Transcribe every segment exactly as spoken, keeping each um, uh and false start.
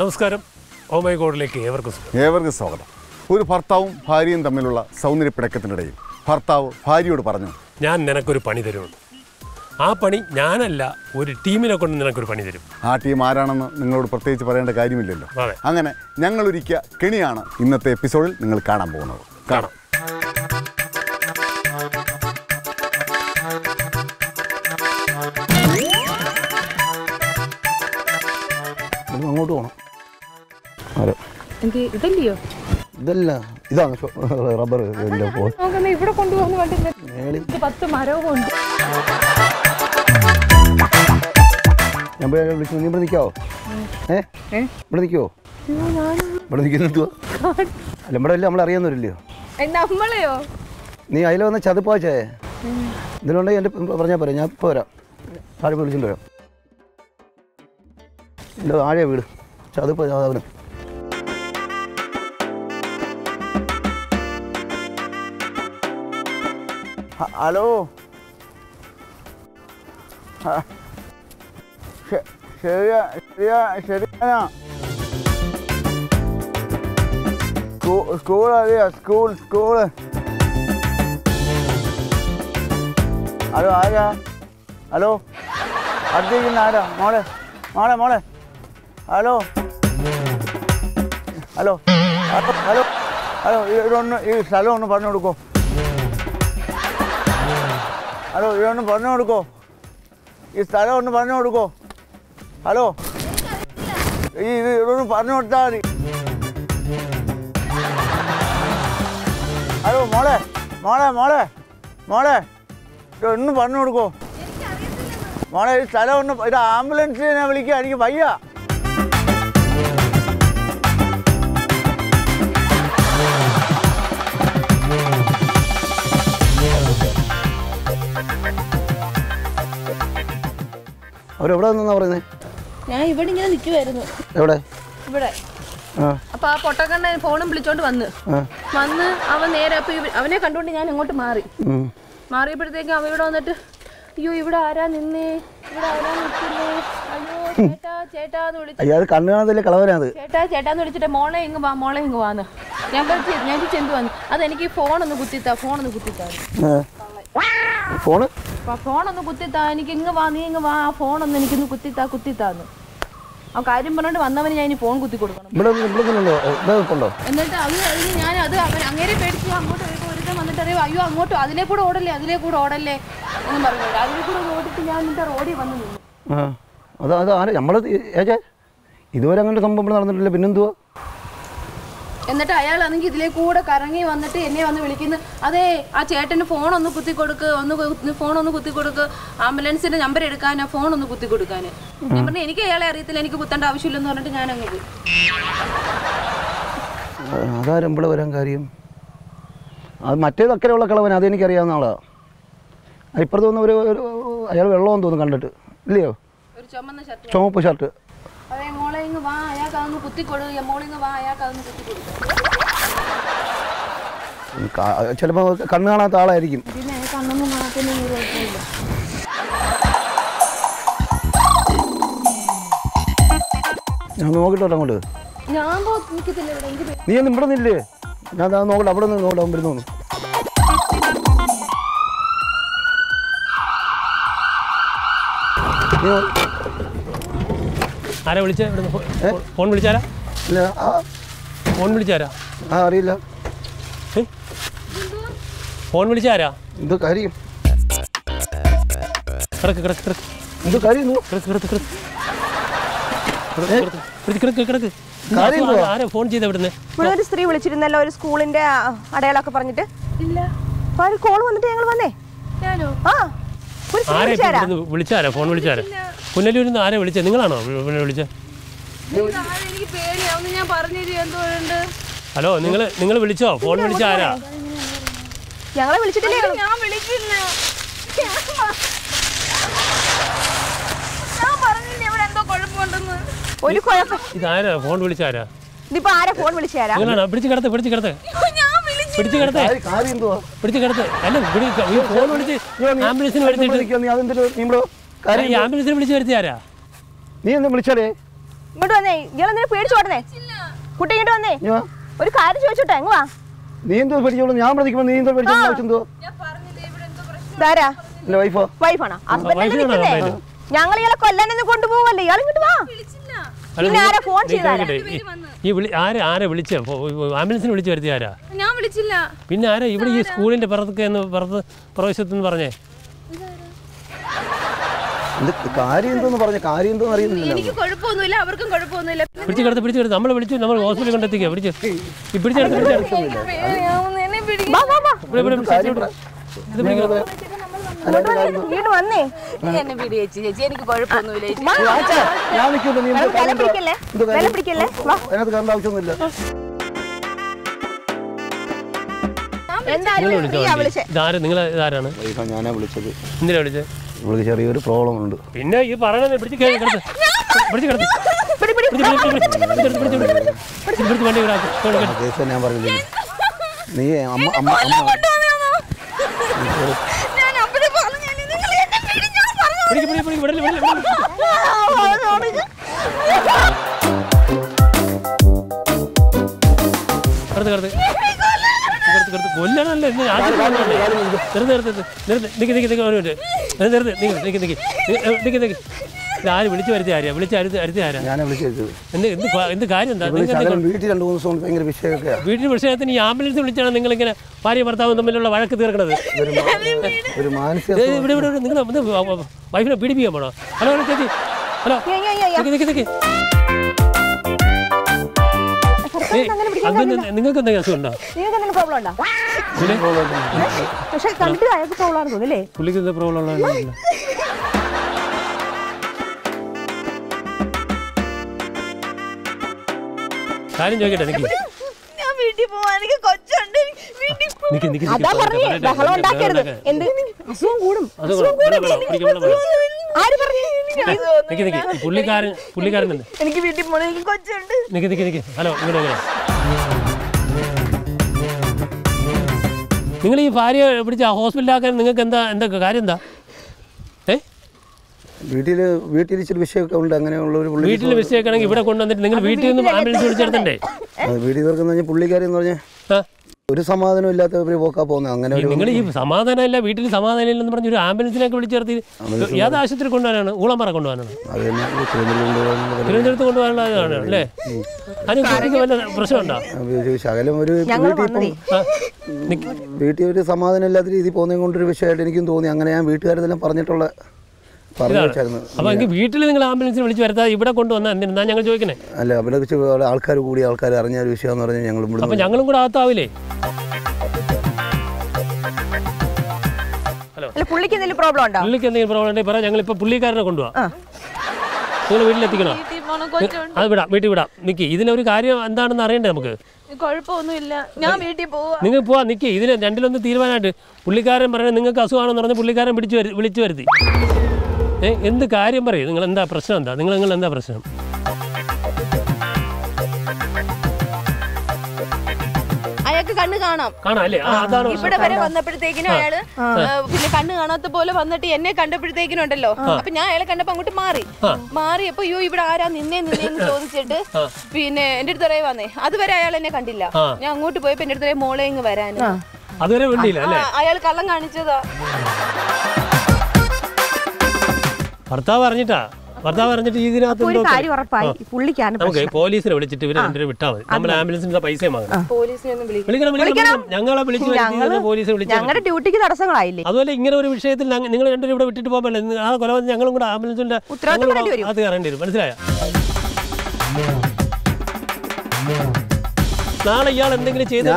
നമസ്കാരം ഓമൈ ഗോഡിലേക്ക് ഏവർക്കും ഏവർക്കും സ്വാഗതം. ഒരു ഭർത്താവും ഭാര്യയും തമ്മിലുള്ള സൗന്ദര്യ പിടക്കത്തിനിടയിൽ ഭർത്താവ് ഭാര്യയോട് പറഞ്ഞു, ഞാൻ നിനക്കൊരു പണി തരുമെന്ന്. ആ പണി ഞാനല്ല, ഒരു ടീമിനെ കൊണ്ട് നിനക്കൊരു പണി തരും. ആ ടീം ആരാണെന്ന് നിങ്ങളോട് പ്രത്യേകിച്ച് പറയേണ്ട കാര്യമില്ലല്ലോ. അങ്ങനെ ഞങ്ങളൊരിക്കൽ കെണിയാണ് ഇന്നത്തെ എപ്പിസോഡിൽ നിങ്ങൾ കാണാൻ പോകുന്നത്. കാണാം. അങ്ങോട്ട് പോകണം. ഇതല്ലയോ? ഇതല്ല, ഇതാണ് റബ്ബർ. ഇവിടെ കൊണ്ടുപോകുന്ന വണ്ടി പത്ത് മരവുമുണ്ട്. ഞാൻ പോയി വിളിച്ചു. നീ ഇവിടെ നിൽക്കാവോ? ഏ ഇവിടെ നിൽക്കുവോ? ഇവിടെ നിൽക്കുന്നുണ്ടോ? അല്ല, ഇവിടെ അല്ലേ നമ്മൾ അറിയാവുന്നവരില്ലയോ? നമ്മളെയോ? നീ അതിൽ വന്ന ചതുപ്പാച്ചേ ഇതിലുണ്ടെങ്കിൽ എൻ്റെ പറഞ്ഞാൽ പോരാ. ഞാൻ ഇപ്പോൾ വരാം, താഴെ വിളിച്ചിട്ട് വരാം. എൻ്റെ ആഴ വീട് ചതുപ്പ് ചാതാവിനും. ഹലോ, ശരിയാ ശരിയാ ശരിയാ സ്കൂൾ അറിയാ സ്കൂൾ സ്കൂൾ ഹലോ ആരാ? ഹലോ, അടുത്തിരിക്കുന്ന ആരാ? മോളെ മോളെ മോളെ ഹലോ ഹലോ ഹലോ ഹലോ ഇതൊന്ന് ഈ സ്ഥലം ഒന്ന് പറഞ്ഞു കൊടുക്കോ. ഹലോ ഇതൊന്ന് പറഞ്ഞു കൊടുക്കോ ഈ സ്ഥലം ഒന്ന് പറഞ്ഞു കൊടുക്കോ. ഹലോ ഈ ഇത് ഇതൊന്ന് പറഞ്ഞു കൊടുത്താൽ മതി. ഹലോ മോളെ മോളെ മോളെ മോളെ ഇതൊന്ന് പറഞ്ഞു കൊടുക്കോ മോളെ. ഈ സ്ഥലം ഒന്ന്, ഇത് ആംബുലൻസിനെ വിളിക്കുക, എനിക്ക് വയ്യ. അവരെവിടെ നിന്നാ പറയുന്നത്? ഞാൻ ഇവിടെ ഇങ്ങനെ നിൽക്കുവായിരുന്നു. എവിടെ? ഇവിടെ. അപ്പൊ ആ പൊട്ടക്കണ്ണൻ ഫോണും വിളിച്ചോണ്ട് വന്ന് വന്ന് അവൻ നേരെ അപ്പൊ അവനെ കണ്ടുകൊണ്ട് ഞാൻ അങ്ങോട്ട് മാറി മാറിയപ്പോഴത്തേക്കും അവ ഇവിടെ വന്നിട്ട്, അയ്യോ ഇവിടെ ആരാ നിന്നേ, ഇവിടെ ആരാ നിൽക്കുന്നേ, അയ്യോ ചേട്ടാ ചേട്ടാന്ന് വിളിച്ചു. ചേട്ടാ ചേട്ടാന്ന് വിളിച്ചിട്ട് മോളെ ഇങ്ങ് വാ, മോളെ ഇങ്ങ് വാന്ന് ഞാൻ വിളിച്ചു. ഞാൻ ചെന്തു വന്നു, അതെനിക്ക് ഫോണൊന്ന് കുത്തിത്താ ഫോണൊന്ന് കുത്തിത്താ ഫോണ് ഫോണൊന്ന് കുത്തിത്താ എനിക്ക് ഇങ്ങ് വാ, നീ ഇങ്ങ് വാ, ഫോണൊന്ന് എനിക്കിന്ന് കുത്തിത്താ കുത്തിത്താന്ന് ആ കാര്യം പറഞ്ഞോണ്ട് വന്നവന് ഞാൻ ഇനി ഫോൺ കുത്തി കൊടുക്കണം. എന്നിട്ട് അത് കഴിഞ്ഞ് ഞാൻ അത് അവൻ അങ്ങനെ പേടിച്ചു. അങ്ങോട്ട് ഒരുത്തം വന്നിട്ട് അറിയാം, അയ്യോ അങ്ങോട്ട് അതിലേ കൂടെ ഓടല്ലേ അതിലേ കൂടെ ഓടല്ലേ എന്ന് പറഞ്ഞില്ല. അതിലേ കൂടെ ഓടിച്ച് ഞാൻ എന്നിട്ട് റോഡിൽ വന്നു നിന്നു. അത് അത് ആരാ നമ്മൾ ഇതുവരെ അങ്ങനെ സംഭവം ഇവിടെ നടന്നിട്ടില്ല, പിന്നെന്തുവാ? എന്നിട്ട് അയാളാണെങ്കിൽ ഇതിലേ കൂടെ കറങ്ങി വന്നിട്ട് എന്നെ വന്ന് വിളിക്കുന്നത്, അതേ ആ ചേട്ടന് ഫോണൊന്ന് കുത്തിക്കൊടുക്ക്, ഒന്ന് ഫോണൊന്ന് കുത്തിക്കൊടുക്ക്, ആംബുലൻസിന്റെ നമ്പർ എടുക്കാനാ, ഫോണൊന്ന് കുത്തിക്കൊടുക്കാൻ. ഞാൻ പറഞ്ഞു എനിക്ക് അയാളെ അറിയത്തില്ല, എനിക്ക് കുത്തേണ്ട ആവശ്യമില്ലെന്ന് പറഞ്ഞിട്ട് ഞാൻ അങ്ങ് പോയി. അതാരും ഇവിടെ വരാൻ കാര്യം അത് മറ്റേതക്കരെയുള്ള കളവൻ, അതെനിക്കറിയാവുന്ന ആളാ. ഇപ്പുറത്ത് തോന്നുന്ന ഒരു അയാൾ വെള്ളമെന്ന് തോന്നുന്നു കണ്ടിട്ട്, ഇല്ലയോ? ഒരു ചുമന്ന ഷർട്ട്, ചുമപ്പ് ഷർട്ട്. അതേ മോളെ ഇങ്ങ് വാ, അയാൾക്കതൊന്ന് കുത്തിക്കൊടുക്കുക, മോളിങ്ങ് വാ, അയാൾക്കതൊന്ന് കുത്തിക്കൊടുക്കുക. ചിലപ്പോൾ കണ്ണ് കാണാത്ത ആളായിരിക്കും. പിന്നെ കണ്ണൊന്നും കാണാത്തതിന് ഒരു കുഴപ്പമില്ല. ഞാൻ നോക്കിട്ടോട്ടെ അങ്ങോട്ട്. ഞാൻ നിൽക്കത്തില്ല. നീ ഒന്നും ഇവിടെ നിന്നില്ലേ? ഞാൻ നോക്കട്ടെ, അവിടെ നിന്ന് നോക്കട്ടെ, മുമ്പിൽ തോന്നുന്നു. ആരാ വിളിച്ചേ? ഫോൺ വിളിച്ചാരാ? ഫോൺ വിളിച്ചാരാ? ആ അറിയില്ല. ഫോൺ വിളിച്ചാരാ? എന്തോ കാര്യം. കിടക്ക് കിടക്ക് കിടക്ക്. എന്തോ കാര്യം? ആരാ ഫോൺ ചെയ്ത? ഇവിടുന്ന് ഇവിടെ ഒരു സ്ത്രീ വിളിച്ചിരുന്നല്ലോ, ഒരു സ്കൂളിന്റെ അടയാളൊക്കെ പറഞ്ഞിട്ട്. ഇല്ല, ഒരു കോൾ വന്നിട്ട് ഞങ്ങൾ വന്നേ. ഞാനോ? ആ വിളിച്ചാരാ? ഫോൺ വിളിച്ചാരാ? പുനലൂരിൽ നിന്ന് ആരാ വിളിച്ചത്? നിങ്ങളാണോ വിളിച്ചത്? ഹലോ, നിങ്ങൾ നിങ്ങൾ വിളിച്ചോ? ഫോൺ വിളിച്ച ആരാ? ഞങ്ങളെ വിളിച്ചിട്ടില്ല. ഇതാരാ ഫോൺ വിളിച്ചാരാ? ഫോൺ വിളിച്ചാരാ? നിങ്ങളാണോ? പിടിച്ച് കിടത്ത് പിടിച്ച് കിടത്ത് പിടിച്ചു കിടത്തേ പിടിച്ചു കിടത്ത്. അല്ല ഫോൺ വിളിച്ച് ആംബുലൻസിന് വരുത്തിട്ട് ആംബുലൻസിന് വിളിച്ചു വരുത്തിയാരാ? നീ എന്താ വിളിച്ചാലേ? ഇങ്ങോട്ട് വന്നേ. ഇയാളെന്തിനാ പേടിച്ചു ഓടുന്നേ? കുട്ടി ഇങ്ങോട്ട് വന്നേ, ഒരു കാര്യം ചോദിച്ചോട്ടെ? എങ്ങുവാ നീ എന്തോ പേടിച്ചോളൂ? ഞാൻ പ്രതിക്കുമ്പോൾ നീ എന്തോ പേടിച്ചോ? വൈഫാണോ? ഞങ്ങൾ ഇയാളെ കൊല്ലാനൊന്നും കൊണ്ടുപോകല്ലേ? ഇയാൾ ഇങ്ങോട്ട് വാ. ആംബുലൻസിന് വിളിച്ചു വരുത്തി ആരാ? ഞാൻ വിളിച്ചില്ല. പിന്നെ ആരാ ഇവിടെ ഈ സ്കൂളിന്റെ പ്രവേശത്തെന്ന് പറഞ്ഞേ? എനിക്ക് കുഴപ്പമൊന്നുമില്ല, അവർക്കും കുഴപ്പമൊന്നുമില്ല. പിടിച്ചു കിടത്ത് പിടിച്ചു കിടത്ത് നമ്മൾ വിളിച്ചു, നമ്മൾ ഹോസ്പിറ്റലിൽ കൊണ്ടെത്തിക്കാം. പിടിച്ചു പിടിച്ചു പിടിച്ചെടുത്ത് ചെറിയൊരു പ്രോബ്ലം ഉണ്ട്. പിന്നെ ഈ പറയണത് ഞാൻ പറഞ്ഞില്ല. നീ അമ്മ അമ്മ ആര് വിളിച്ചു വരുത്തി ആരാ? വിളിച്ചു വരുത്തി ആരാ? എന്ത് കാര്യം എന്താ? വീട്ടിൽ വിഷയത്തിന് ഈ ആംബുലൻസ് വിളിച്ചാണ് നിങ്ങൾ ഇങ്ങനെ ഭാര്യ ഭർത്താവും തമ്മിലുള്ള വഴക്ക് തീർക്കണത്? ഇവിടെ ഇവിടെ നിങ്ങൾ വൈഫിനെ പീഡിപ്പിക്കാൻ പോണോ? ഹലോ ഹലോ ചേച്ചി, ഹലോ നിക്ക്. നിങ്ങൾക്ക് എന്തെങ്കിലും അസുഖമുണ്ടോ? പുള്ളിക്ക് എന്താ പ്രോബ്ലം ഉള്ളതല്ല? കാര്യം ചോദിക്കട്ടെ, എനിക്ക് പുള്ളിക്കാരൻ പുള്ളിക്കാരൻ എനിക്ക് വീട്ടിൽ പോകണം. ഹലോ, നിങ്ങൾ ഈ ഭാര്യ പിടിച്ച ഹോസ്പിറ്റലാക്കാൻ നിങ്ങൾക്ക് എന്താ എന്താ കാര്യം എന്താ? വീട്ടില് വീട്ടിൽ ഇച്ചിരി വിഷയമൊക്കെ ഉണ്ട്. അങ്ങനെയുള്ള ഒരു വീട്ടിൽ വിഷയമൊക്കെ ആണെങ്കിൽ ഇവിടെ കൊണ്ടുവന്നിട്ട് നിങ്ങൾ വീട്ടിൽ നിന്ന് ആംബുലൻസ് വിളിച്ചെടുത്തണ്ടേ? വീട്ടിൽ തീർക്കുന്ന പറഞ്ഞാൽ പുള്ളിക്കാരി എന്ന് പറഞ്ഞാൽ ഒരു സമാധാനം ഇല്ലാത്ത ഒരു പോക്കാ പോകുന്നത്. അങ്ങനെ നിങ്ങൾ ഈ സമാധാനം ഇല്ല, വീട്ടിൽ സമാധാനം ഇല്ലെന്ന് പറഞ്ഞ് ഒരു ആംബുലൻസിനൊക്കെ വിളിച്ചെടുത്ത് ഏത് ആശുപത്രി കൊണ്ടുപോകാനാണ്? ഊളംപാറ കൊണ്ടുപോകാനാണ്? തിരുവനന്തപുരത്ത് കൊണ്ടുപോകാനുള്ളതാണ് അല്ലേ? അതിന് വല്ല പ്രശ്നമുണ്ടോ? ശകലം ഒരു വീട്ടിൽ ഒരു സമാധാനം ഇല്ലാത്ത രീതി പോകുന്നതും കൊണ്ടൊരു വിഷയമായിട്ട് എനിക്കും തോന്നി. അങ്ങനെ ഞാൻ വീട്ടുകാരെല്ലാം പറഞ്ഞിട്ടുള്ള. അപ്പൊ എനിക്ക് വീട്ടിൽ നിങ്ങൾ ആംബുലൻസിൽ വിളിച്ചു വരുത്താ ഇവിടെ കൊണ്ടുവന്നാ ഞങ്ങൾ ചോദിക്കണേ? അല്ല, അവിടെ ആൾക്കാർ കൂടി ആൾക്കാർ അറിഞ്ഞ ഒരു വിഷയം പറഞ്ഞാൽ ഞങ്ങൾ അപ്പൊ ഞങ്ങളും കൂടെ ആത്താവില്ലേ? പുള്ളിക്ക് എന്തെങ്കിലും പ്രോബ്ലം ഉണ്ടോ? പുള്ളിക്ക് എന്തെങ്കിലും പ്രോബ്ലം ഉണ്ടെങ്കിൽ പറയാം, ഞങ്ങൾ ഇപ്പൊ പുള്ളിക്കാരനെ കൊണ്ടുപോകാം. നിങ്ങൾ വീട്ടിലെത്തിക്കണോ? അത് വിടാം, വീട്ടിൽ വിടാം. നിക്ക്, ഇതിനൊരു കാര്യം എന്താണെന്ന് അറിയണ്ടേ നമുക്ക്? നിങ്ങൾ പോവാ, നിക്ക്. ഇതിന് രണ്ടിലൊന്ന് തീരുമാനമായിട്ട് പുള്ളിക്കാരൻ പറയണേ നിങ്ങൾക്ക് അസുഖമാണെന്ന് പറഞ്ഞാൽ പുള്ളിക്കാരൻ പിടിച്ചു വിളിച്ചു വരുത്തി ഏ എന്ത് കാര്യം പറയും? നിങ്ങൾ എന്താ പ്രശ്നം? എന്താ നിങ്ങൾ നിങ്ങൾ എന്താ പ്രശ്നം? അയാൾക്ക് കണ്ണ് കാണാം. ഇവിടെ വരെ വന്നപ്പോഴത്തേക്കിനും അയാള് പിന്നെ കണ്ണ് കാണാത്ത പോലെ വന്നിട്ട് എന്നെ കണ്ടപ്പോഴത്തേക്കിനും ഉണ്ടല്ലോ, അപ്പൊ ഞാൻ അയാളെ കണ്ടപ്പോ അങ്ങോട്ട് മാറി മാറിയപ്പോ യോ ഇവിടെ ആരാ നിന്നേ നിന്നേന്ന് ചോദിച്ചിട്ട് പിന്നെ എന്റെ അടുത്ത് വരെ വന്നേ. അതുവരെ അയാൾ എന്നെ കണ്ടില്ല. ഞാൻ അങ്ങോട്ട് പോയപ്പോ എന്റെ അടുത്ത് വരെ മോളെ ഇങ്ങ് വരാന് അയാൾ കള്ളം കാണിച്ചതാ. ഭർത്താവ് അറിഞ്ഞിട്ടാ? ഭർത്താവ് അറിഞ്ഞിട്ട് ഇതിനകത്ത് പോലീസിനെ വിളിച്ചിട്ട് ഇവരെ രണ്ടുപേരും വിട്ടാൽ മതി. നമ്മൾ ആംബുലൻസിന്റെ പൈസ ഞങ്ങളെ വിളിച്ചു പോലീസ് വിളിച്ചു ഡ്യൂട്ടിക്ക് തടസ്സങ്ങളായില്ലേ? അതുപോലെ ഇങ്ങനെ ഒരു വിഷയത്തിൽ നിങ്ങൾ രണ്ടുപേരും ഇവിടെ വിട്ടിട്ട് പോകാൻ പറ്റില്ല. ആ കൊലപാതകം ഞങ്ങളും കൂടെ ആംബുലൻസിന്റെ അത് കയറേണ്ടി വരും. മനസ്സിലായോ? നാളെ ഇയാൾ എന്തെങ്കിലും ചെയ്താൽ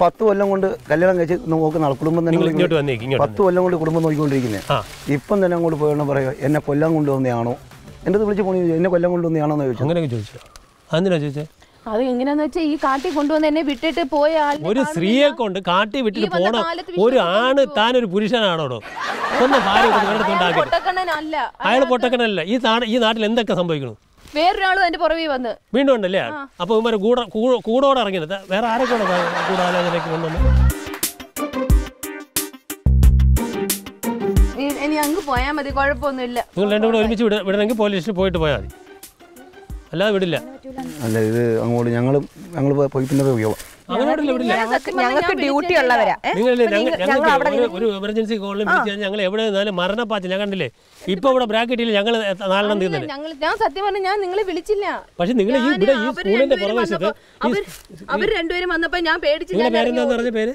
പത്ത് കൊല്ലം കൊണ്ട് കല്യാണം കഴിച്ച് നോക്കുന്ന കുടുംബം തന്നെ പത്ത് കൊല്ലം കൊണ്ട് കുടുംബം നോക്കിക്കൊണ്ടിരിക്കുന്നത് ഇപ്പം തന്നെ അങ്ങോട്ട് പോയണം പറയുക എന്നെ കൊല്ലം കൊണ്ടുവന്നതാണോ? എൻ്റെ വിളിച്ച് പോണി എന്നെ കൊല്ലം കൊണ്ടുവന്നതാണോ എന്ന് ചോദിച്ചു. അങ്ങനെ ചോദിച്ചു. അതെന്തിനാ ചോദിച്ചേ? അത് എങ്ങനെയാന്ന് വെച്ചാൽ ഈ കാട്ടി കൊണ്ടുവന്ന് എന്നെ വിട്ടിട്ട് പോയ ഒരു സ്ത്രീയെ കൊണ്ട് കാട്ടി വിട്ടിട്ട് പോണം ഒരു ആണ്. താനൊരു പുരുഷനാണോടോ? ഒന്ന് ഭാര്യ അയാൾ പൊട്ടക്കണല്ല. ഈ ഈ നാട്ടിൽ എന്തൊക്കെ സംഭവിക്കണം? വേറൊരാളും അതിന്റെ പുറവേ വന്ന് വീണ്ടും ഉണ്ടല്ലേ? അപ്പൊ ഇവര് കൂടോടെ ഇറങ്ങിയത് വേറെ ആരൊക്കെയാണോ കൂടാലോചനയ്ക്ക് കൊണ്ടുവന്ന്? ഇനി അങ്ങ് പോയാൽ മതി, കുഴപ്പമൊന്നുമില്ല. നിങ്ങൾ രണ്ടും കൂടെ ഒരുമിച്ച് വിടണമെങ്കിൽ പോലീസിൽ പോയിട്ട് പോയാൽ മതി. അല്ലാതെ വിടില്ല. അല്ല ഇത് അങ്ങോട്ട് ഞങ്ങൾ ഞങ്ങൾ പോയി പിന്നെ ഉപയോഗം ഞങ്ങൾക്ക് ഡ്യൂട്ടി ഉള്ളവരാ. ഒരു എമർജൻസി കോളിൽ വിളിച്ചാൽ ഞങ്ങൾ എവിടെ നിന്നാലും മരണപ്പാച്ച ഞാൻ കണ്ടില്ലേ ഇപ്പൊ ഇവിടെ ബ്രാക്കറ്റിൽ ഞങ്ങൾ നാലെണ്ണം തീർന്നില്ല. ഞാൻ സത്യം പറഞ്ഞ ഞാൻ നിങ്ങളെ വിളിച്ചില്ല. പക്ഷെ നിങ്ങൾ ഈ ഇവിടെ ഈ സ്കൂളിന്റെ പുറവശത്ത് അവർ രണ്ടുപേരും വന്നപ്പോ ഞാൻ പേടിച്ചില്ല. പേര്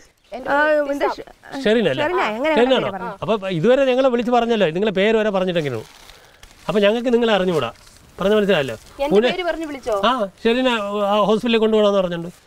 ഷെറിനാണോ? അപ്പൊ ഇതുവരെ ഞങ്ങളെ വിളിച്ച് പറഞ്ഞല്ലോ നിങ്ങളെ പേര് വരെ പറഞ്ഞിട്ടെങ്കിലും അപ്പൊ ഞങ്ങൾക്ക് നിങ്ങളെ അറിഞ്ഞുകൂടാ. പറഞ്ഞ മനസ്സിലായല്ലോ. ആ ഷെറിന ഹോസ്പിറ്റലിൽ കൊണ്ടുപോകണമെന്ന് പറഞ്ഞിട്ടുണ്ട്.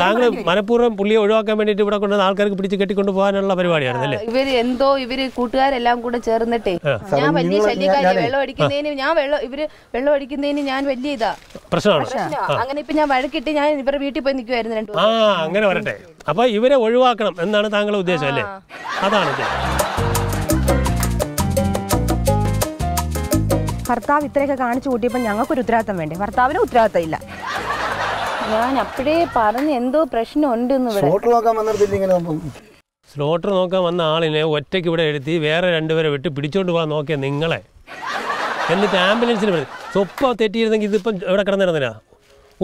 താങ്കൾ മനഃപൂർവ്വം പുള്ളിയെ ഒഴിവാക്കാൻ വേണ്ടിട്ട് ഇവിടെ കൊണ്ടുവന്ന ആൾക്കാർക്ക് പിടിച്ച് കെട്ടിക്കൊണ്ട് പോകാനുള്ള പരിപാടിയായിരുന്നല്ലേ? ഇവര് എന്തോ ഇവര് കൂട്ടുകാരെല്ലാം കൂടെ ചേർന്നിട്ടേ ഞാൻ വലിയ ശല്യക്കാരി വെള്ളം അടിക്കുന്നതിന് ഞാൻ വെള്ളം ഇവര് വെള്ളം അടിക്കുന്നതിന് ഞാൻ വലിയ ഇതാ പ്രശ്നമാണ്. അങ്ങനെ ഇപ്പൊ ഞാൻ വഴക്കിട്ട് ഞാൻ ഇവരുടെ വീട്ടിൽ പോയി നിൽക്കുവായിരുന്നു രണ്ടു. ആ അങ്ങനെ വരട്ടെ. അപ്പൊ ഇവരെ ഒഴിവാക്കണം എന്നാണ് താങ്കളുടെ ഉദ്ദേശം അല്ലേ? അതാണ് ഭർത്താവ് ഇത്രയൊക്കെ കാണിച്ചു കൂട്ടിയപ്പോൾ ഞങ്ങൾക്ക് ഒരു ഉത്തരവാദിത്തം വേണ്ടേ? ഭർത്താവിന് ഉത്തരവാദിത്തം ഇല്ല. ഞാൻ അപ്പഴേ പറഞ്ഞു എന്തോ പ്രശ്നമുണ്ട്. സ്ലോട്ടർ നോക്കാൻ വന്ന ആളിനെ ഒറ്റയ്ക്ക് ഇവിടെ എടുത്തി വേറെ രണ്ടുപേരെ വിട്ട് പിടിച്ചോണ്ട് പോകാൻ നോക്കിയ നിങ്ങളെ എന്നിട്ട് ആംബുലൻസിന് വിളിച്ചു. സ്വപ്പ തെറ്റിയിരുന്നെങ്കിൽ ഇതിപ്പം ഇവിടെ കിടന്നിരുന്നില്ല.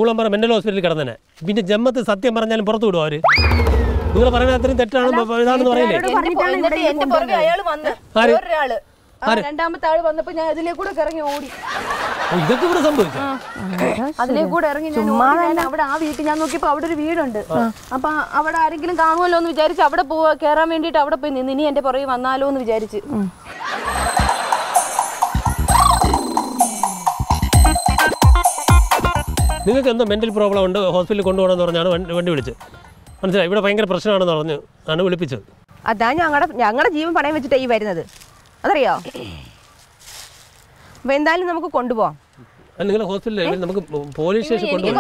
ഊളംപറ മെന്റൽ ഹോസ്പിറ്റലിൽ കിടന്നേനെ. പിന്നെ ജമ്മത്ത് സത്യം പറഞ്ഞാലും പുറത്തു വിടും അവര്. നിങ്ങൾ പറഞ്ഞാൽ അത്രയും തെറ്റാണ് ഇതാണെന്ന് പറയില്ലേ? രണ്ടാമത്തെ ആള് വന്നപ്പോ ഞാൻ അതിലേ കൂടെ ഇറങ്ങി ഓടി. ഇതൊക്കെ ഇവിടെ സംഭവിച്ചു. അതിലേ കൂടെ ഇറങ്ങി അവിടെ ആ വീട്ടിൽ ഞാൻ നോക്കിയപ്പോ അവിടെ ഒരു വീടുണ്ട്. അപ്പൊ അവിടെ ആരെങ്കിലും കാണുമല്ലോ എന്ന് വിചാരിച്ച് അവിടെ പോവാ കേറാൻ വേണ്ടിട്ട് അവിടെ പോയി നിന്ന് ഇനി എന്റെ പുറകെ വന്നാലോ എന്ന് വിചാരിച്ച്. നിങ്ങൾക്ക് എന്തോ മെന്റൽ പ്രോബ്ലം ഉണ്ട് ഹോസ്പിറ്റലിൽ കൊണ്ടുപോകണമെന്ന് പറഞ്ഞാണ് വണ്ടി വിളിച്ചത്. മനസ്സിലായി ഇവിടെ ഭയങ്കര പ്രശ്നമാണെന്ന് പറഞ്ഞു ആണ് വിളിപ്പിച്ചത്. അതാ ഞങ്ങളുടെ ഞങ്ങളുടെ ജീവൻ പണയം വെച്ചിട്ടാണ് ഈ വരുന്നത് അതറിയോ? അപ്പൊ എന്തായാലും നമുക്ക് കൊണ്ടുപോവാം. നിങ്ങളെ ഹോസ്പിറ്റലിൽ നമുക്ക് പോലീസ് സ്റ്റേഷൻ കൊണ്ടുപോകും.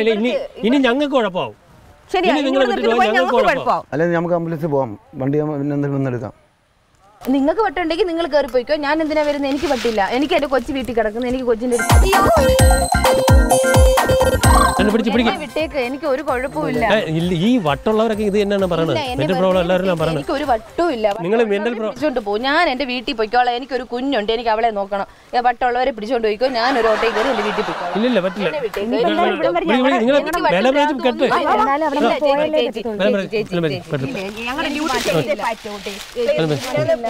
ഇനി ഇനി ഞങ്ങൾക്ക് കുഴപ്പമാവും. നിങ്ങൾക്ക് വട്ടുണ്ടെങ്കിൽ നിങ്ങൾ കയറി പോയിക്കോ. ഞാൻ എന്തിനാ വരുന്നത്? എനിക്ക് പറ്റില്ല. എനിക്ക് എന്റെ കൊച്ചു വീട്ടിൽ കിടക്കുന്നു. എനിക്ക് കൊച്ചിന്റെ വിട്ടേക്ക്. എനിക്ക് ഒരു കുഴപ്പമില്ല. ഈ വട്ടുള്ളവരൊക്കെ ഇത് തന്നെയാണ് പറയുന്നത്. എനിക്ക് ഒരു വട്ടുമില്ല. നിങ്ങൾ പിടിച്ചോണ്ട് പോകും. ഞാൻ എന്റെ വീട്ടിൽ പോയിക്കോളാം. എനിക്കൊരു കുഞ്ഞുണ്ട്. എനിക്ക് അവളെ നോക്കണം. വട്ടുള്ളവരെ പിടിച്ചോണ്ട് പോയിക്കോ. ഞാൻ ഒരു ഓട്ടോ കയറി എന്റെ വീട്ടിൽ പോയിക്കോളാം.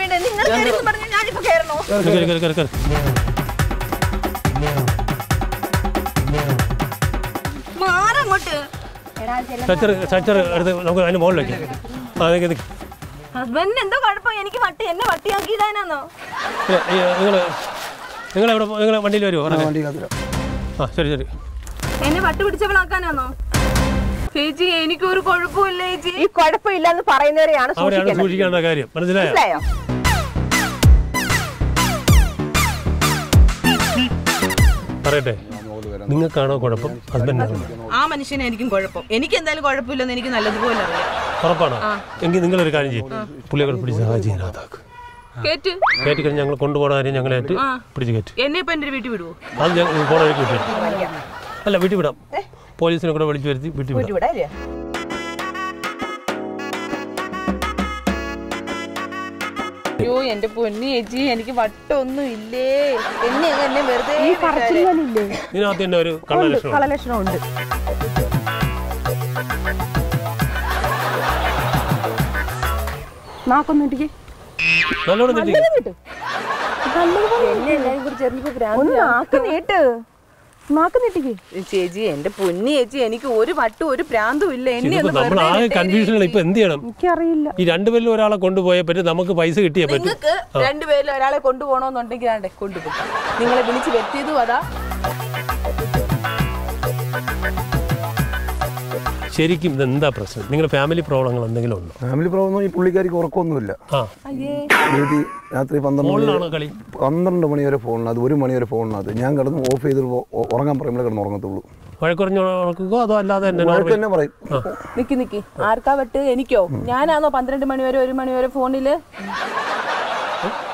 വേണ്ട നിങ്ങൾ കയറിയെന്ന് പറഞ്ഞാൽ ഞാനിപ്പോ കയറണോ? കയറി കയറി കയറി കയറി. മാറങ്ങോട്ട്. സ്ട്രെച്ചർ സ്ട്രെച്ചർ എടുത്ത് നമുക്ക് അതിന് മുകളിലേക്ക്. ഹസ്ബൻഡിന് എന്തോ കുഴപ്പം. എനിക്ക് വട്ടി എന്നെ വട്ടിയാക്കിയതാണെന്നോ? നിങ്ങൾ നിങ്ങൾ എവിടെ നിങ്ങൾ വണ്ടിയിൽ വരുമോ? ആ ശരി ശരി. എന്നെ വട്ടി പിടിച്ചവളാക്കാനാണോ? ചേച്ചി എനിക്കൊരു കുഴപ്പമില്ല ചേച്ചി. ഈ കുഴപ്പമില്ല എന്ന് പറയുന്നവരെയാണ് സൂക്ഷിക്കേണ്ട കാര്യം. മനസ്സിലായോ? പറയട്ടെ നിങ്ങൾക്കാണോ കുഴപ്പം? ഹസ്ബൻഡിനാണോ? ആ മനുഷ്യനായിരിക്കും കുഴപ്പം. എനിക്ക് എന്തായാലും കുഴപ്പമില്ലെന്ന് എനിക്ക് നല്ലതുപോലെ അറിയാം. ഉറപ്പാണോ? എങ്കിൽ നിങ്ങളൊരു കാര്യം ചെയ്യും. പുള്ളികൾ പിടിച്ച് സഹായിക്കും. കേറ്റ് കേറ്റ് കഴിഞ്ഞ് ഞങ്ങൾ കൊണ്ടുപോകണ കാര്യം ഞങ്ങളായിട്ട് പിടിച്ച് കേറ്റ്. എന്നെ ഇപ്പം എൻ്റെ വീട്ടിൽ വിടുവോ? അത് ഞങ്ങൾ പോണ വഴിക്ക് വിട്ടു. അല്ല വീട്ടിൽ വിടാം. പോലീസിനെ കൂടെ വിളിച്ചു വരുത്തി വീട്ടിൽ വിടാം. അയ്യോ എന്റെ പൊന്നി ചേച്ചി എനിക്ക് വട്ടൊന്നും ഇല്ലേ. എന്നെ എന്നെ വെറുതെ ഇതിനകത്ത് തന്നെ ഒരു കളലക്ഷണം ഉണ്ട്. നാക്കൊന്നിട്ടിക്ക് ചേച്ചി എന്റെ പൊന്നി ചേച്ചി എനിക്ക് ഒരു വട്ടം ഒരു പ്രാന്തവും ഇല്ല. എനിക്കറിയില്ല ഈ രണ്ടുപേരിൽ ഒരാളെ കൊണ്ടുപോയ പറ്റി നമുക്ക് പൈസ കിട്ടിയ പറ്റും. രണ്ടുപേരിൽ ഒരാളെ കൊണ്ടുപോകണമെന്നുണ്ടെങ്കിൽ കൊണ്ടുപോകാം. നിങ്ങളെ വിളിച്ച് വെത്തിയതും അതാ. ശരിക്കും ഇതെന്താ പ്രശ്നം? നിങ്ങളുടെ ഫാമിലി പ്രോബ്ലങ്ങൾ എന്തെങ്കിലും ഉണ്ടോ? ഫാമിലി പ്രോബ്ലം ഈ പുള്ളിക്കാർക്ക് ഉറക്കമൊന്നുമില്ല. രാത്രി പന്ത്രണ്ട് പന്ത്രണ്ട് മണി വരെ ഫോണിനകത്ത്, ഒരു മണി വരെ ഫോണിനകത്ത്. ഞാൻ കിടന്ന് ഓഫ് ചെയ്ത് ഉറങ്ങാൻ പറയുമ്പോൾ കിടന്ന് ഉറങ്ങത്തുള്ളൂ. നിക്ക് നിക്ക് ആർക്കാ വെട്ട്? എനിക്കോ? ഞാനാണോ പന്ത്രണ്ട് മണി വരെ ഒരു മണി വരെ ഫോണില്?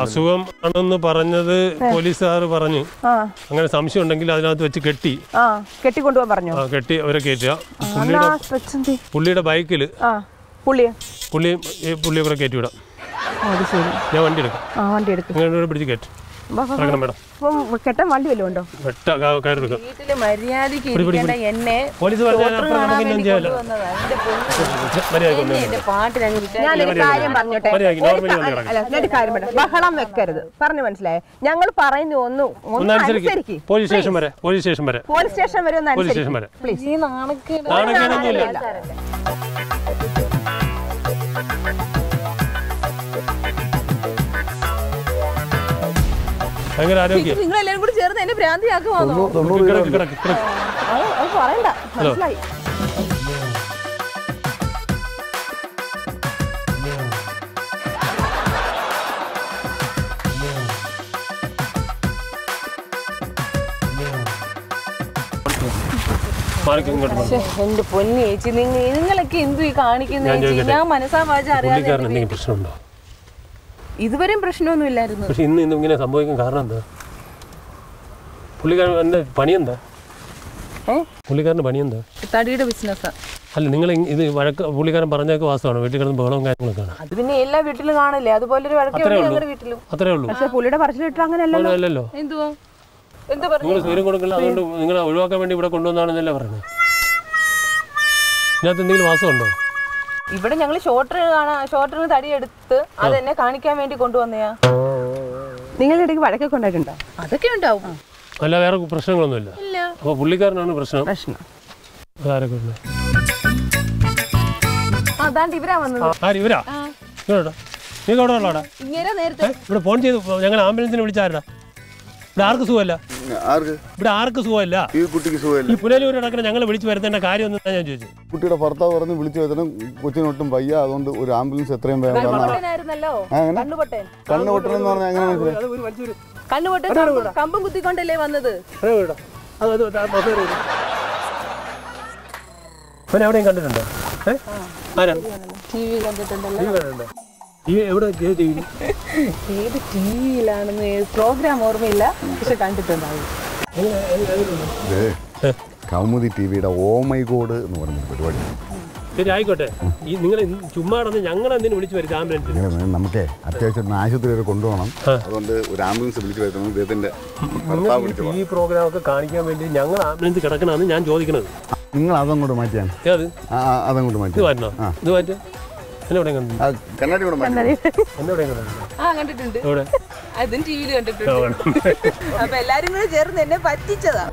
അസുഖം ആണെന്ന് പറഞ്ഞത് പോലീസുകാർ പറഞ്ഞു. അങ്ങനെ സംശയം ഉണ്ടെങ്കിൽ അതിനകത്ത് വെച്ച് കെട്ടി കെട്ടിക്കൊണ്ടുപോകാൻ പറഞ്ഞു. കെട്ടി അവരെ കയറ്റുക. പുള്ളിയുടെ ബൈക്കില് പുള്ളി പുള്ളി അവരെ കയറ്റി വിടാം. ഞാൻ വണ്ടി എടുക്കാം. ഇങ്ങനെ പിടിച്ച് കയറ്റും. ബഹളം വെക്കരുത് പറഞ്ഞു, മനസ്സിലായോ? ഞങ്ങൾ പറയുന്നു ഒന്ന് പോലീസ് സ്റ്റേഷൻ വരെ പോലീസ് സ്റ്റേഷൻ വരെ പോലീസ് സ്റ്റേഷൻ വരെ ഒന്ന് അനുസരിക്കും പ്ലീസ്. നിങ്ങളെല്ലാരും കൂടി ചേർന്ന് എന്നെ ഭ്രാന്തിയാക്കുവാണോ? അത് പറയണ്ട, മനസ്സിലായി. എന്റെ പൊന്നു ചേച്ചി, നിങ്ങളൊക്കെ എന്തു ഈ കാണിക്കുന്ന ചേച്ചി? ഞാൻ മനസ്സാ വാച അറിയാതെ. പ്രശ്നമുണ്ടോ? ഇതുവരെയും പ്രശ്നമൊന്നും ഇല്ലായിരുന്നു. പക്ഷെ ഇന്ന് ഇന്നും ഇങ്ങനെ സംഭവിക്കാൻ കാരണം എന്താ? പുള്ളിക്കാരൻ്റെ പണിയെന്താ? പുള്ളിക്കാരൻ്റെ പണിയെന്താ? തടിയുടെ ബിസിനസ്സാ. അല്ല, നിങ്ങൾ ഇത് വഴക്ക് പുള്ളിക്കാരൻ പറഞ്ഞൊക്കെ വാസ്തവമാണ്. വീട്ടിൽ കിടന്ന് ബഹളവും കാര്യങ്ങളൊക്കെ അത് പിന്നെ എല്ലാ വീട്ടിലും കാണില്ലേ? അതുപോലെ ഒരു വഴക്ക് വീട്ടിലും അത്രേ ഉള്ളൂ. പക്ഷേ പുള്ളിയുടെ പറച്ചിലിട്ട് അങ്ങനെയല്ലല്ലോ. എന്തുവാ നിങ്ങൾ സ്വയം കൊടുക്കില്ല? അതുകൊണ്ട് നിങ്ങളെ ഒഴിവാക്കാൻ വേണ്ടി ഇവിടെ കൊണ്ടുവന്നാണെന്നല്ലേ പറയുന്നത്? ഇതിനകത്ത് എന്തെങ്കിലും വാസമുണ്ടോ? ഇവിടെ ഞങ്ങൾ ഷോർട്ടർ കാണാൻ ഷോർട്ടറിന് തടി എടുത്ത് അതെന്നെ കാണിക്കാൻ വേണ്ടി കൊണ്ടുവന്നയാ. നിങ്ങളുടെ ഇടയ്ക്ക് വഴക്കൊക്കെ ഉണ്ടായിട്ടുണ്ടോ? അതൊക്കെ ഉണ്ടാവും. അല്ല, വേറെ പ്രശ്നങ്ങളൊന്നുമില്ല. അപ്പോൾ പുള്ളിക്കാരനാണ് പ്രശ്നം. പ്രശ്നം അതാണ്ട് ഇവരാ വന്നത്. ഇവരാ നീ അവിടെ ഉള്ളടാ? ഇങ്ങനെ നേരത്തെ ഇവിടെ ഫോൺ ചെയ്ത് ഞങ്ങൾ ആംബുലൻസിനെ വിളിച്ചാരടാ. ഇവിടെ ആർക്ക് സുഖമല്ല? ഇവിടെ ആർക്ക് സുഖമല്ല? ഈ കുട്ടിക്ക് സുഖമല്ല. ഈ പുനലൂർ നടക്കണ ഞങ്ങൾ വിളിച്ചു വരുത്തേണ്ട കാര്യം ഒന്നും ഞാൻ ചോദിച്ചു. കുട്ടിയുടെ ഭർത്താവ് പറഞ്ഞ് വിളിച്ചു വരുത്തണം, കൊച്ചിനൊട്ടും വയ്യ, അതുകൊണ്ട് ഒരു ആംബുലൻസ് എത്രയും വേണം. കണ്ണുപൊട്ടൻ എന്ന് പറഞ്ഞാൽ അങ്ങനെ കണ്ണുപൊട്ടൻ കമ്പും കുത്തിക്കൊണ്ടല്ലേ വന്നത്. എവിടെയും കണ്ടിട്ടുണ്ടോ? കണ്ടിട്ടുണ്ടല്ലോ. ഏത് ടി വിയിലാണെന്ന് പ്രോഗ്രാം ഓർമ്മയില്ല, പക്ഷെ കണ്ടിട്ടുണ്ടാവും. കൗമുദി ടിവിയുടെ ഓ മൈ ഗോഡ് എന്ന് പറഞ്ഞ പരിപാടി. ശരി, ആയിക്കോട്ടെ. ഈ നിങ്ങൾ ചുമ്മാ ഞങ്ങളെന്തിനും വിളിച്ചു വരുത്തി ആംബുലൻസ്? നമുക്ക് അത്യാവശ്യം ആശുപത്രി വരെ കൊണ്ടുപോകണം, അതുകൊണ്ട് ഒരു ആംബുലൻസ് വിളിച്ചു വരുത്തണം. ഇദ്ദേഹത്തിന്റെ ഈ പ്രോഗ്രാം ഒക്കെ കാണിക്കാൻ വേണ്ടി ഞങ്ങൾ ആംബുലൻസ് കിടക്കണമെന്ന് ഞാൻ ചോദിക്കുന്നത്. നിങ്ങൾ അതങ്ങോട്ട് മാറ്റിയാണ് അതങ്ങോട്ട് മാറ്റി മാറ്റണോ? ഇത് മാറ്റി അതും ടി വിയിൽ കണ്ടിട്ടുണ്ട്. അപ്പൊ എല്ലാരും കൂടെ ചേർന്ന് എന്നെ പറ്റിച്ചതാ.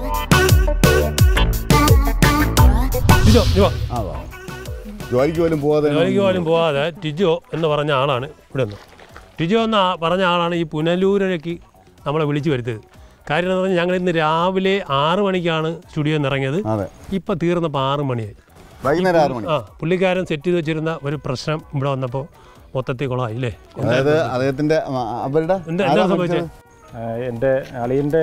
ജോലിക്ക് പോലും പോവാതെ ജോലിക്ക് പോലും പോവാതെ ടിജോ എന്ന് പറഞ്ഞ ആളാണ് ഇവിടെ നിന്ന്. ടിജോ എന്ന് പറഞ്ഞ ആളാണ് ഈ പുനലൂരേക്ക് നമ്മളെ വിളിച്ചു വരുത്തിയത്. കാര്യം എന്ന് പറഞ്ഞാൽ ഞങ്ങൾ ഇന്ന് രാവിലെ ആറ് മണിക്കാണ് സ്റ്റുഡിയോന്ന് ഇറങ്ങിയത്. ഇപ്പൊ തീർന്നപ്പോൾ ആറ് മണിയായി. ആ പുള്ളിക്കാരൻ സെറ്റ് ചെയ്ത് വെച്ചിരുന്ന ഒരു പ്രശ്നം ഇവിടെ വന്നപ്പോൾ മൊത്തത്തിൽ കൊളായില്ലേ? എൻ്റെ അളിയൻ്റെ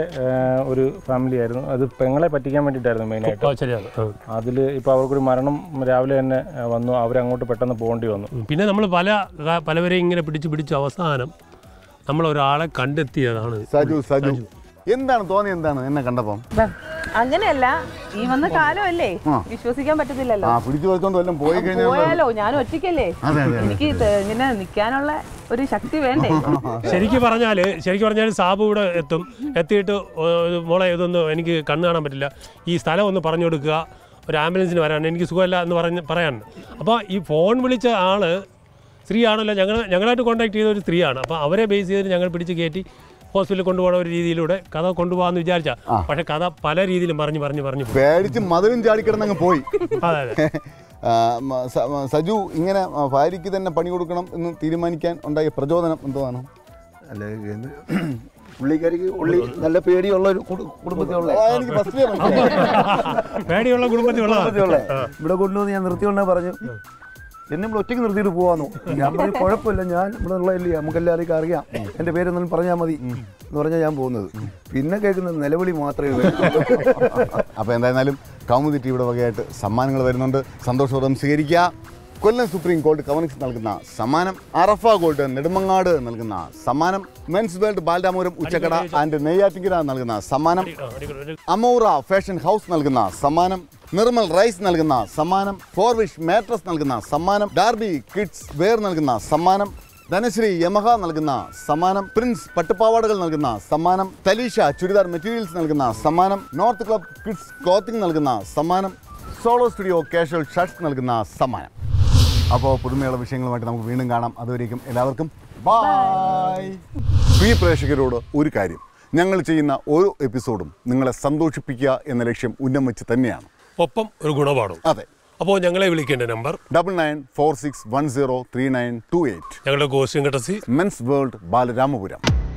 ഒരു ഫാമിലി ആയിരുന്നു. അത് പെങ്ങളെ പറ്റിക്കാൻ വേണ്ടിയിട്ടായിരുന്നു മെയിനായിട്ട്. അതിൽ ഇപ്പോൾ അവർക്കൊരു മരണം രാവിലെ തന്നെ വന്നു. അവരങ്ങോട്ട് പെട്ടെന്ന് പോകേണ്ടി വന്നു. പിന്നെ നമ്മൾ പല പലവരെയും ഇങ്ങനെ പിടിച്ചു പിടിച്ചു അവസാനം നമ്മളൊരാളെ കണ്ടെത്തിയതാണ്. എന്താണ് തോന്നി എന്താണ് എന്നെ കണ്ടപ്പോൾ? അങ്ങനെയല്ല ഈ വന്ന കാലമല്ലേ വിശ്വസിക്കാൻ പറ്റത്തില്ലല്ലോ. പോയാലോ ഞാൻ ഒറ്റയ്ക്കല്ലേ, എനിക്ക് ഇങ്ങനെ നിൽക്കാനുള്ള ഒരു ശക്തി വേണ്ടേ. ശരിക്കും പറഞ്ഞാല് ശരിക്കും പറഞ്ഞാൽ സാബു ഇവിടെ എത്തും, എത്തിയിട്ട് മോളെ ഇതൊന്നും എനിക്ക് കണ്ണു കാണാൻ പറ്റില്ല, ഈ സ്ഥലം ഒന്ന് പറഞ്ഞു കൊടുക്കുക, ഒരു ആംബുലൻസിന് വരാൻ എനിക്ക് സുഖമില്ല എന്ന് പറഞ്ഞ് പറയാനുണ്ട്. അപ്പോൾ ഈ ഫോൺ വിളിച്ച ആള് സ്ത്രീയാണല്ലോ, ഞങ്ങൾ ഞങ്ങളായിട്ട് കോൺടാക്ട് ചെയ്ത ഒരു സ്ത്രീയാണ്. അപ്പോൾ അവരെ ബേസ് ചെയ്തിട്ട് ഞങ്ങൾ പിടിച്ച് കയറ്റി ഹോസ്പിറ്റലിൽ കൊണ്ടുപോകണ ഒരു രീതിയിലൂടെ കഥ കൊണ്ടുപോകാന്ന് വിചാരിച്ച, പക്ഷെ കഥ പല രീതിയിലും പറഞ്ഞു പറഞ്ഞു പറഞ്ഞു പേടിച്ച് മധുരം ചാടിക്കിടന്നങ്ങ് പോയി. അതെ അതെ. സജു, ഇങ്ങനെ ഭാര്യയ്ക്ക് തന്നെ പണി കൊടുക്കണം എന്ന് തീരുമാനിക്കാൻ ഉണ്ടായ പ്രചോദനം എന്താണ്? അല്ല പുള്ളിക്കാരിക്ക് ഉള്ളി നല്ല പേടിയുള്ള ഒരു കുടുംബത്തിലുള്ള പേടിയുള്ള കുടുംബത്തിലുള്ള ഇവിടെ കൊണ്ടുവന്ന് ഞാൻ നിർത്തിയോണ്ടാ പറഞ്ഞു, എന്നെ നമ്മൾ ഒറ്റയ്ക്ക് നിർത്തിയിട്ട് പോവാന്നു. ഞാൻ പറഞ്ഞു കുഴപ്പമില്ല, ഞാൻ ഇവിടെ ഉള്ളതല്ലേ, നമുക്കെല്ലാവർക്കും അറിയാം, എൻ്റെ പേരെന്നാലും പറഞ്ഞാൽ മതി എന്ന് പറഞ്ഞാൽ ഞാൻ പോകുന്നത്. പിന്നെ കേൾക്കുന്നത് നിലവിളി മാത്രമേ ഉള്ളൂ. അപ്പോൾ എന്തായിരുന്നാലും കൗമുദി ടി വിയുടെ വകയായിട്ട് സമ്മാനങ്ങൾ വരുന്നുണ്ട്, സന്തോഷപൂർവ്വം സ്വീകരിക്കുക. കൊല്ലം സുപ്രീം കോടതി കവർണിക്സ് നൽകുന്ന സമ്മാനം, അറഫ ഗോൾഡ് നെടുമങ്ങാട് നൽകുന്ന സമ്മാനം, men's world Balaramapuram Uchakkada and Neyyattinkara നൽകുന്ന സമ്മാനം, അമോറ ഫാഷൻ ഹൗസ് നൽകുന്ന സമ്മാനം, നിർമ്മൽ റൈസ് നൽകുന്ന സമ്മാനം, ഫോർവിഷ് മാട്രസ് നൽകുന്ന സമ്മാനം, ഡാർബി കിഡ്സ് വെയർ നൽകുന്ന സമ്മാനം, ധനശ്രീ യമഹ നൽകുന്ന സമ്മാനം, പ്രിൻസ് പട്ടുപാവാടകൾ നൽകുന്ന സമ്മാനം, തലീഷ ചുരിദാർ മെറ്റീരിയൽസ് നൽകുന്ന സമ്മാനം, നോർത്ത് ക്ലബ് കിഡ്സ് ക്ലോത്തിങ് നൽകുന്ന സമ്മാനം, സോളോ സ്റ്റുഡിയോ കാഷ്വൽ ഷർട്ട്സ് നൽകുന്ന സമ്മാനം. അപ്പോൾ പുതുമയുള്ള വിഷയങ്ങളുമായിട്ട് നമുക്ക് വീണ്ടും കാണാം. അതുവരേക്കും എല്ലാവർക്കും ബായ്. പ്രിയ പ്രേക്ഷകരോട് ഒരു കാര്യം, ഞങ്ങൾ ചെയ്യുന്ന ഓരോ എപ്പിസോഡും നിങ്ങളെ സന്തോഷിപ്പിക്കുക എന്ന ലക്ഷ്യം ഉന്നം വെച്ച് തന്നെയാണ്, ഒപ്പം ഒരു ഗുണപാഠവും. അതെ. അപ്പോൾ ഞങ്ങളെ വിളിക്കേണ്ട number double nine four six one zero three nine two eight. ഞങ്ങളുടെ coaching courtesy men's world Balaramapuram.